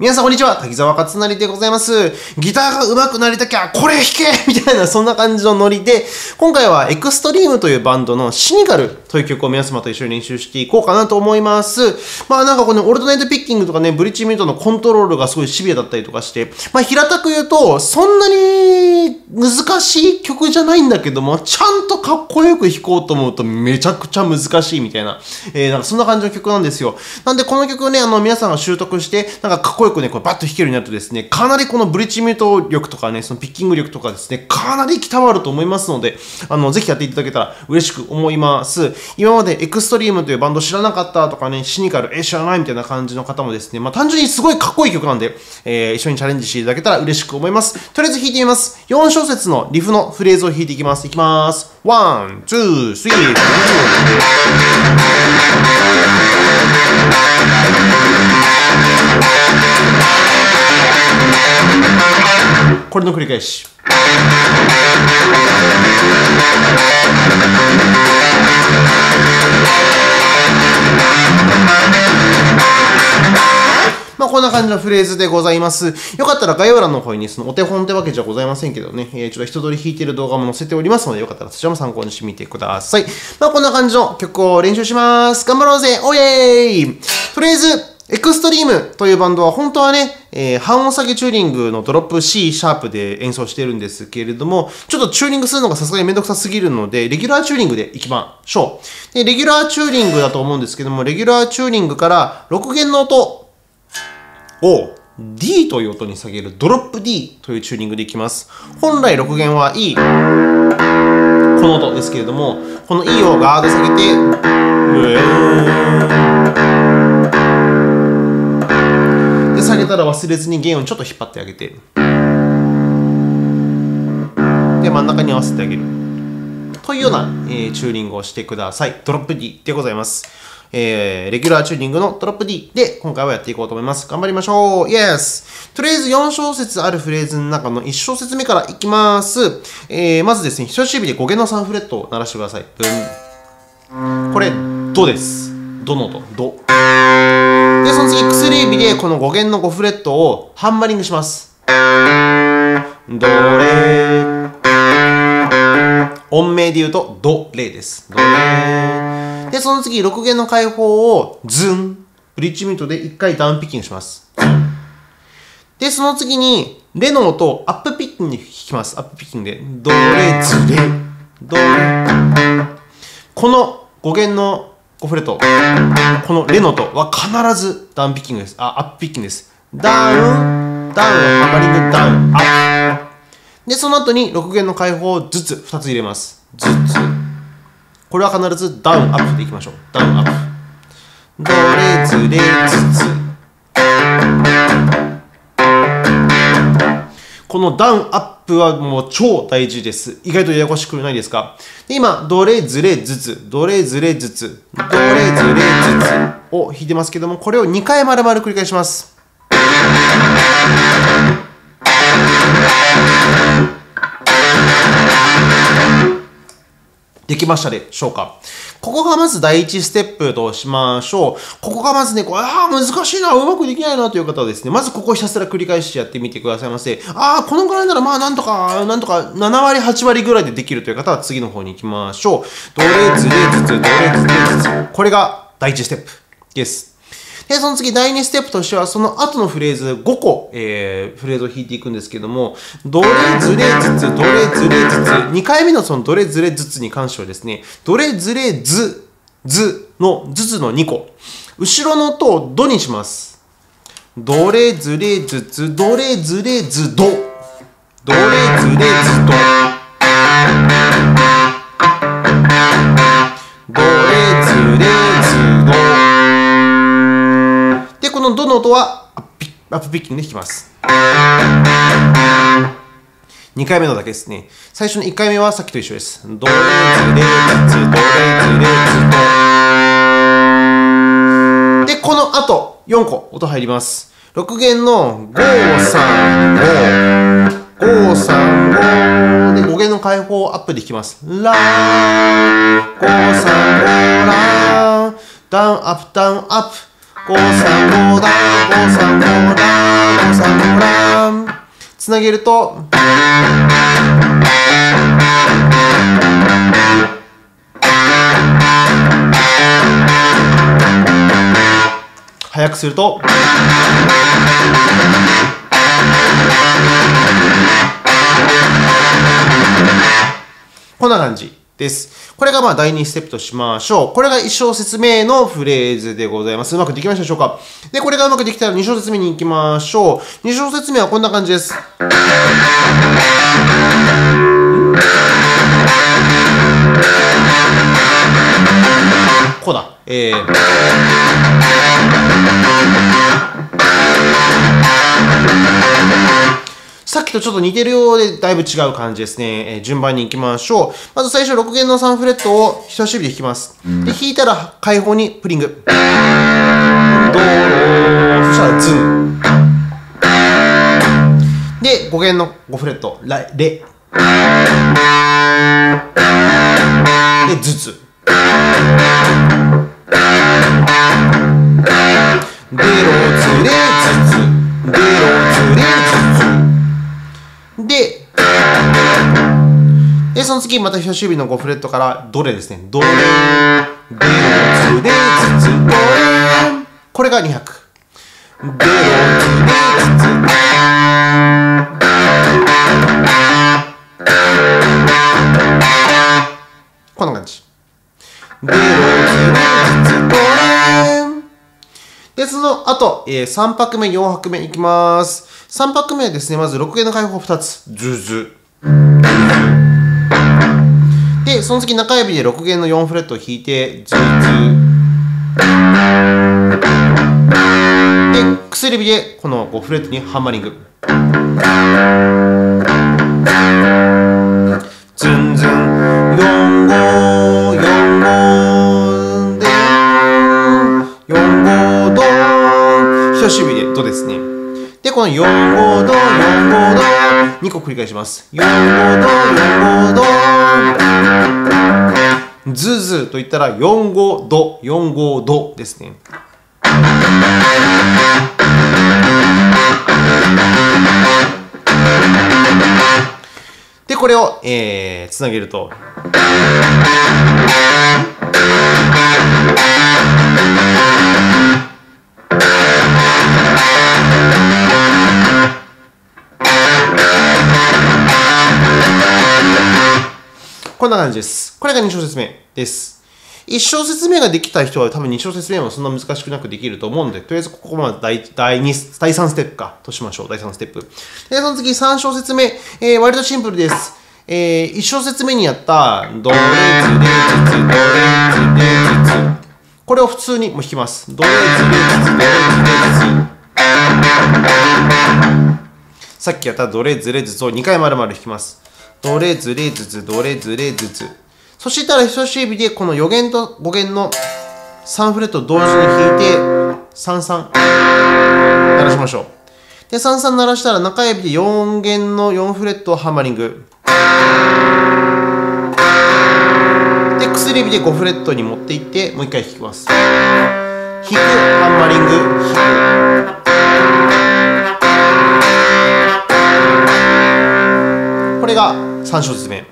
皆さんこんにちは、滝沢勝成でございます。ギターが上手くなりたきゃ、これ弾けみたいな、そんな感じのノリで、今回はエクストリームというバンドのシニカルという曲を皆様と一緒に練習していこうかなと思います。まあなんかこのオルタネイトピッキングとかね、ブリッジミュートのコントロールがすごいシビアだったりとかして、まあ平たく言うと、そんなに難しい曲じゃないんだけども、ちゃんとかっこよく弾こうと思うとめちゃくちゃ難しいみたいな、なんかそんな感じの曲なんですよ。なんでこの曲をね、皆さんが習得して、なんかかっこよくね、これバッと弾けるようになるとですね、かなりこのブリッジミュート力とかね、そのピッキング力とかですね、かなり鍛わると思いますので、ぜひやっていただけたら嬉しく思います。今までエクストリームというバンド知らなかったとかね、シニカル、知らないみたいな感じの方もですね、まあ単純にすごいかっこいい曲なんで、一緒にチャレンジしていただけたら嬉しく思います。とりあえず弾いてみます。4小節のリフのフレーズを弾いていきます。いきます。ワン、ツー、スリー。これの繰り返し。まあこんな感じのフレーズでございます。よかったら概要欄の方にそのお手本ってわけじゃございませんけどね、ちょっと一通り弾いてる動画も載せておりますので、よかったらそちらも参考にしてみてください。まあこんな感じの曲を練習します。頑張ろうぜおいえーい。とりあえず、エクストリームというバンドは本当はね、半音下げチューニングのドロップ C シャープで演奏してるんですけれども、ちょっとチューニングするのがさすがにめんどくさすぎるので、レギュラーチューニングでいきましょう。で、レギュラーチューニングだと思うんですけども、レギュラーチューニングから6弦の音を D という音に下げるドロップ D というチューニングでいきます。本来6弦は E、この音ですけれども、この E をガード下げて、下げたら忘れずに弦をちょっと引っ張ってあげて、で真ん中に合わせてあげるというような、チューニングをしてください。ドロップ D でございます。レギュラーチューニングのドロップ D で今回はやっていこうと思います。頑張りましょう。イエス。とりあえず4小節あるフレーズの中の1小節目からいきます。まずですね、人差し指で5弦の3フレットを鳴らしてください。ブン。これドです。ドの音。ド。で、その次、薬指でこの5弦の5フレットをハンマリングします。ドレ。音名で言うとドレです。ドレ。で、その次、6弦の解放をズン。ブリッジミュートで1回ダウンピッキングします。で、その次に、レの音をアップピッキングに弾きます。アップピッキングで。ドレ、ズレ。ドレ。この5弦の5フレット。このレの音は必ずダウンピッキングです。アップピッキングです。ダウン、ダウン、ハマリング、ダウン、アップ。で、その後に6弦の解放をずつ2つ入れます。ずつ。これは必ずダウン、アップでいきましょう。ダウン、アップ。ドレ、ズレ、ズツ。このダウン、アップはもう超大事です。意外とややこしくないですか？で、今、ドレズレズツ、ドレズレズツ、ドレズレズツを弾いてますけども、これを2回丸々繰り返します。できましたでしょうか。ここがまず第一ステップとしましょう。ここがまずね、難しいな、うまくできないなという方はですね、まずここをひたすら繰り返してやってみてくださいませ。このぐらいならまあなんとか7割、8割ぐらいでできるという方は次の方に行きましょう。ドレズレズツ、ドレズレズツ。これが第一ステップです。で、その次、第2ステップとしては、その後のフレーズ5個、フレーズを弾いていくんですけども、ドレズレズツ、ドレズレズツ、2回目のそのドレズレズツに関してはですね、ドレズレズ、ズのズツの2個。後ろの音をドにします。ドレズレズツ、ドレズレズド。ドレズレズド。ドレズレズド。このドの音はアップピッキングで弾きます。2回目のだけですね。最初の1回目はさっきと一緒です。ドレズレズツ、ドレズレズド。で、この後、4個音入ります。6弦の5、3、5、5、3、5。で、5弦の解放をアップで弾きます。ラ、5、3、5、ラ。ダウン、アップ、ダウン、アップ。535だ535だつなげると速くするとこんな感じです。これがまあ第2ステップとしましょう。これが1小節目のフレーズでございます。うまくできましたでしょうか？で、これがうまくできたら2小節目に行きましょう。2小節目はこんな感じです。こうだ。さっきとちょっと似てるようで、だいぶ違う感じですね。順番に行きましょう。まず最初、6弦の3フレットを人差し指で弾きます。で、弾いたら開放にプリング。ドー、そしたらズン。で、5弦の5フレット、ラ、レ。で、ズツ。デロツレズツ。デロツレズツ。で、その次、また人差し指の5フレットから、ドレですね。ドレ、デロ、ツレ、ツツ、ドレ。これが200。デロ、ツレ、ツツ。こんな感じ。デロ、ツレ、ツツ、ドレ。で、その後、3拍目、4拍目いきます。3拍目はですね、まず6弦の開放2つ。ズズ。で、その次中指で6弦の4フレットを弾いて、ズズ。で、薬指でこの5フレットにハンマリング。ズンズン。4、5、4、5、で、4、5、ドン。人差し指でドですね。で、この4、5、ド、4、5、ド、2個繰り返します。4、5、ド、4、5、ド、ズズと言ったら4、5、ド、4、5、ドですね。で、これを、つなげると。こんな感じです。これが2小節目です。1小節目ができた人は多分2小節目もそんな難しくなくできると思うので、とりあえずここまで第3ステップかとしましょう。第3ステップ。で、その次3小節目。割とシンプルです。1小節目にやった、ドレツレツツ、ドレツレツツ。これを普通にもう弾きます。ドレツレツツ、ドレツレツツ。さっきやったドレツレツツを2回丸々弾きます。ドレズレズズ、ドレズレズズ。そしたら人差し指でこの4弦と5弦の3フレットを同時に弾いて、33鳴らしましょう。で、33鳴らしたら中指で4弦の4フレットをハマリング。で、薬指で5フレットに持っていって、もう一回弾きます。弾く、ハマリング、弾く。これが3小節目。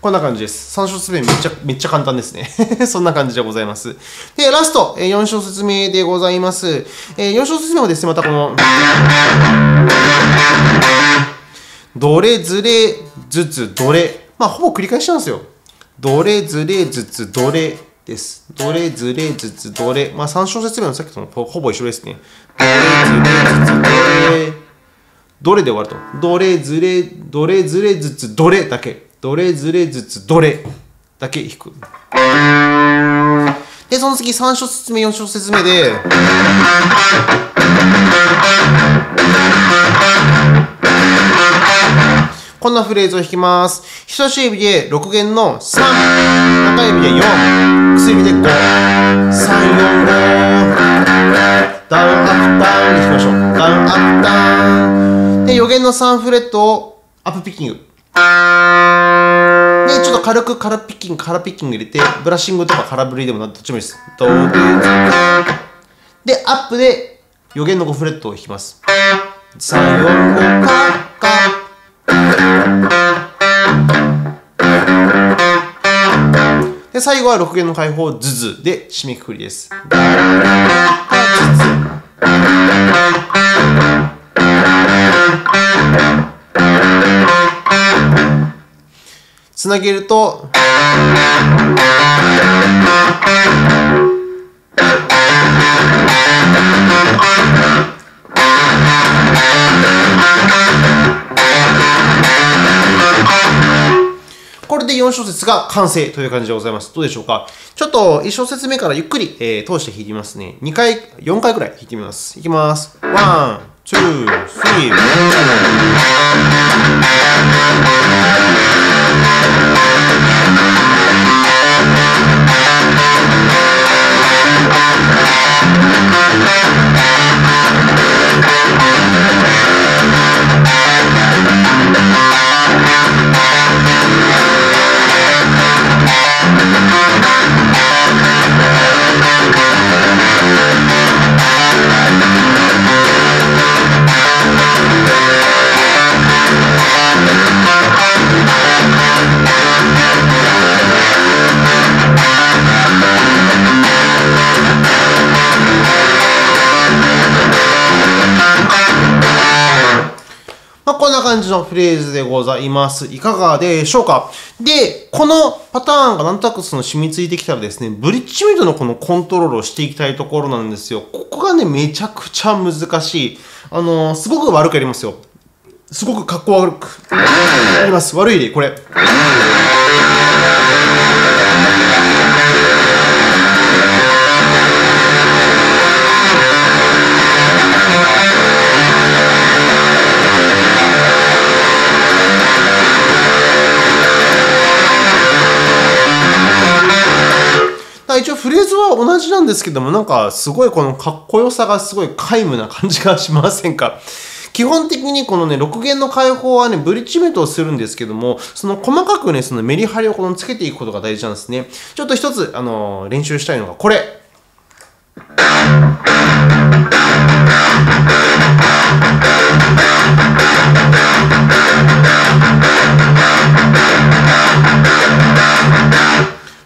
こんな感じです。3小節目めっちゃ簡単ですね。そんな感じでございます。で、ラスト、4小節目でございます。4小節目もですね、またこの、ドレズレズツドレ。まあ、ほぼ繰り返しなんですよ。ドレズレズツドレです。ドレズレズツドレ。まあ、3小節目のさっきともほぼ一緒ですね。ドレズレズツドレ。ドレで終わると。ドレズレズツドレだけ。ドレズレズツドレだけ弾く。で、その次3小節目、4小節目で。こんなフレーズを弾きます。人差し指で6弦の3、中指で4、薬指で5、3、4、5、ダウン、アップ、ダウンで弾きましょう。ダウン、アップ、ダウン。で、4弦の3フレットをアップピッキング。で、ちょっと軽く空ピッキング入れて、ブラッシングとか空振りでもどっちもいいです。ドーで、アップで予言の5フレットを弾きます。3、4、5、カッ。で、最後は6弦の解放、ズズで締めくくりです。つなげると、これで4小節が完成という感じでございます。どうでしょうか。ちょっと1小節目からゆっくり、通して弾いてみますね。2回、4回くらい弾いてみます。いきます。ワン、ツー、スリー。こんな感じのフレーズでございます。いかがでしょうか。で、このパターンがなんとなくその染みついてきたらですね、ブリッジメイドのこのコントロールをしていきたいところなんですよ。ここがね、めちゃくちゃ難しい。すごく悪くやりますよ。すごくかっこ悪くやります。悪い例、これ。一応フレーズは同じなんですけども、なんかすごいこのかっこよさがすごい皆無な感じがしませんか。基本的にこのね、6弦の解放はね、ブリッジメイドをするんですけども、その細かくね、そのメリハリをこのつけていくことが大事なんですね。ちょっと一つ、練習したいのがこれ。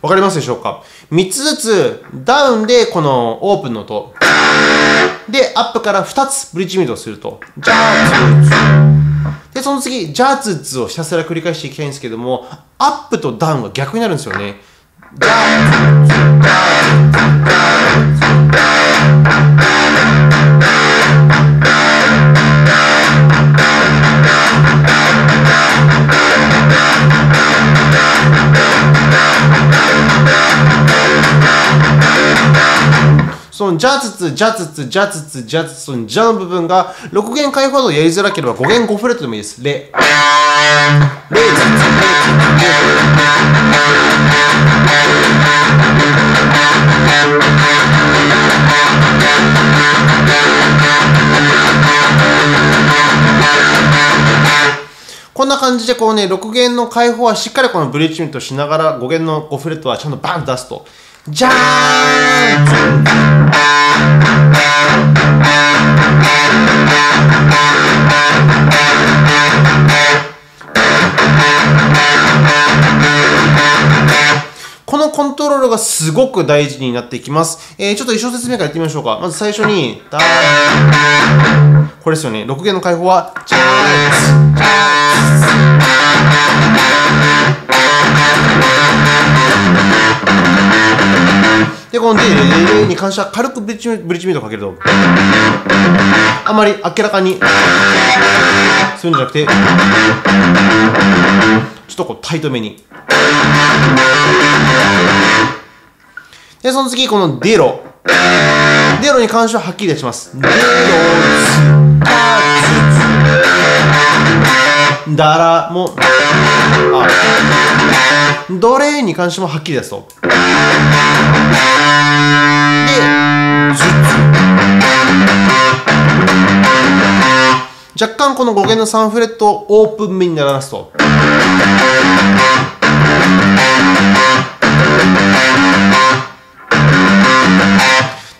わかりますでしょうか。3つずつダウンでこのオープンの音でアップから2つブリッジメイドをするとジャーツーツで、その次ジャーツーツーをひたすら繰り返していきたいんですけども、アップとダウンが逆になるんですよね。ジャーツーツージャーツーツーそのジャツツ、ジャツツ、ジャツツ、ジャツツ、そのジャの部分が6弦解放度をやりづらければ5弦5フレットでもいいです。レ。レ。こんな感じでこうね、6弦の解放はしっかりこのブリッジメイトしながら5弦の5フレットはちゃんとバンと出すと。じゃーん！このコントロールがすごく大事になってきます。ちょっと一小節目からやってみましょうか。まず最初に、これですよね。6弦の解放は、じゃで、このデレレに関しては軽くブリッジメイドをかけると、あまり明らかにするんじゃなくて、ちょっとこうタイトめに。で、その次、このデロ。デロに関してははっきり出します。デロツ、ダラも、ドレに関してもはっきり出すと。若干この5弦の3フレットをオープン目に鳴らすと、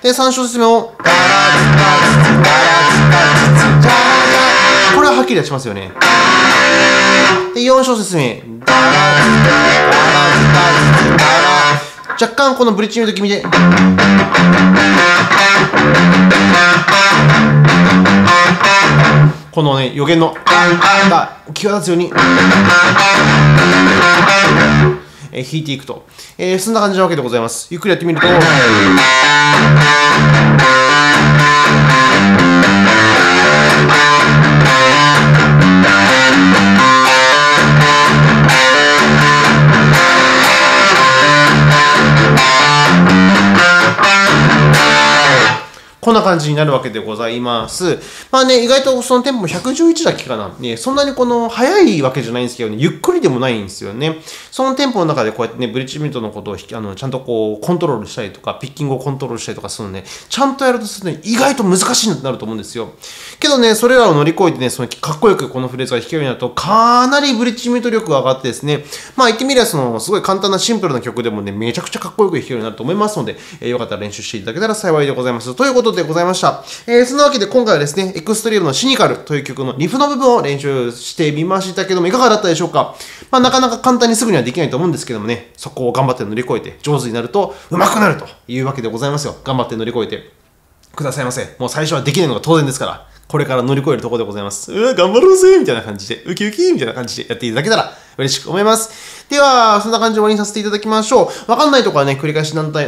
で3小節目をこれははっきり出しますよね。で4小節目若干このブリッジの時見て、このね、予言のが際立つように弾いていくと、そんな感じなわけでございます。ゆっくりやってみると、こんな感じになるわけでございます。まあね、意外とそのテンポも111だっけかな。ね、そんなにこの速いわけじゃないんですけどね、ゆっくりでもないんですよね。そのテンポの中でこうやってね、ブリッジミートのことをちゃんとこうコントロールしたりとか、ピッキングをコントロールしたりとかするのね、ちゃんとやるとするとね、意外と難しいのになると思うんですよ。けどね、それらを乗り越えてね、そのかっこよくこのフレーズが弾けるようになると、かなりブリッジミート力が上がってですね、まあ言ってみればその、すごい簡単なシンプルな曲でもね、めちゃくちゃかっこよく弾けるようになると思いますので、よかったら練習していただけたら幸いでございます。ということでございました。そんなわけで今回はですね、エクストリームのシニカルという曲のリフの部分を練習してみましたけども、いかがだったでしょうか。まあ、なかなか簡単にすぐにはできないと思うんですけどもね、そこを頑張って乗り越えて上手になると上手くなるというわけでございますよ。頑張って乗り越えてくださいませ。もう最初はできないのが当然ですから、これから乗り越えるところでございます。頑張ろうぜみたいな感じで、ウキウキみたいな感じでやっていただけたら嬉しく思います。では、そんな感じで終わりにさせていただきましょう。わかんないところはね、繰り返し何度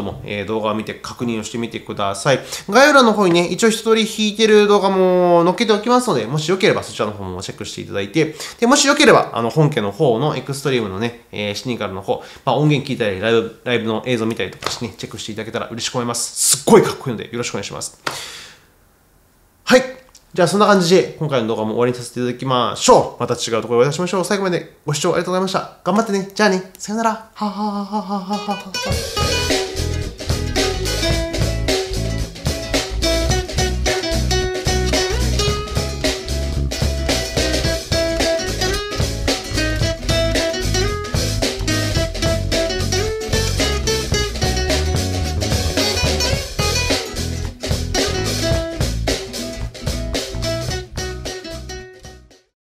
も、動画を見て確認をしてみてください。概要欄の方にね、一応一通り弾いてる動画も載っけておきますので、もしよければそちらの方もチェックしていただいて、で、もしよければ、本家の方のエクストリームのね、シニカルの方、まあ、音源聞いたり、ライブの映像見たりとかしてね、チェックしていただけたら嬉しく思います。すっごいかっこいいので、よろしくお願いします。はい。じゃあそんな感じで今回の動画も終わりにさせていただきましょう。また違うところでお会いしましょう。最後までご視聴ありがとうございました。頑張ってね。じゃあね。さよなら。ははははははは。